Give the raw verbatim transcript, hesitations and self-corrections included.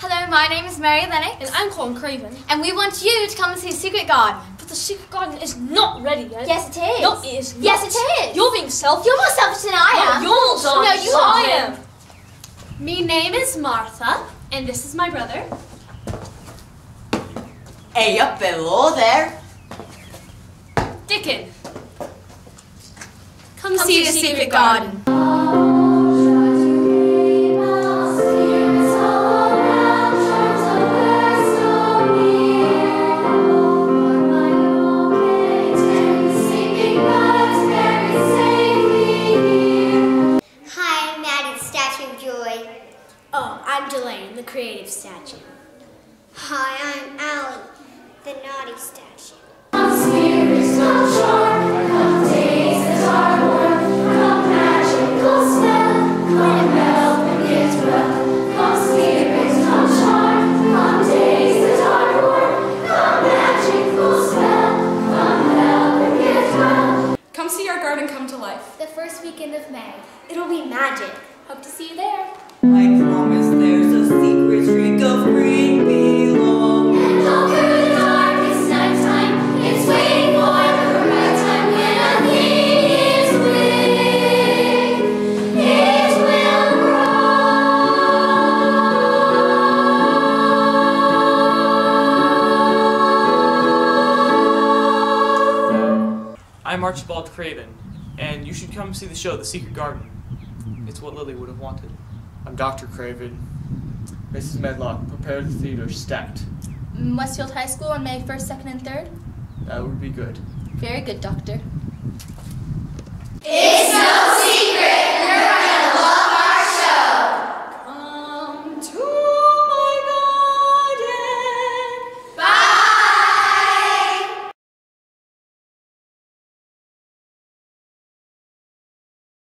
Hello, my name is Mary Lennox. And I'm Colin Craven. And we want you to come and see The Secret Garden. But The Secret Garden is not ready yet. Yes, it is. No, it is not. Yes, it is. You're being selfish. You're more selfish than I no, am. You're more selfish. No, you are. I am. My name is Martha, and this is my brother. Hey, up below there. Dickon. Come, come see, see The Secret, Secret Garden. Garden. The creative statue. Hi, I'm Allie, the naughty statue. Come spirits, come charm, come days that are warm, come magical spell, come help and get well. Come spirits, come charm, come days that are warm, come magical spell, come help and get well. Come see our garden come to life. The first weekend of May. It'll be magic. Hope to see you there. I promise there's a secret streak of green below. And all through the darkest night time, it's waiting for the right time when a leaves wing, it will grow. I'm Archibald Craven, and you should come see the show, The Secret Garden. It's what Lily would have wanted. I'm Doctor Craven. Missus Medlock, prepare the theater, stacked. Westfield High School on May first, second, and third? That would be good. Very good, Doctor. It's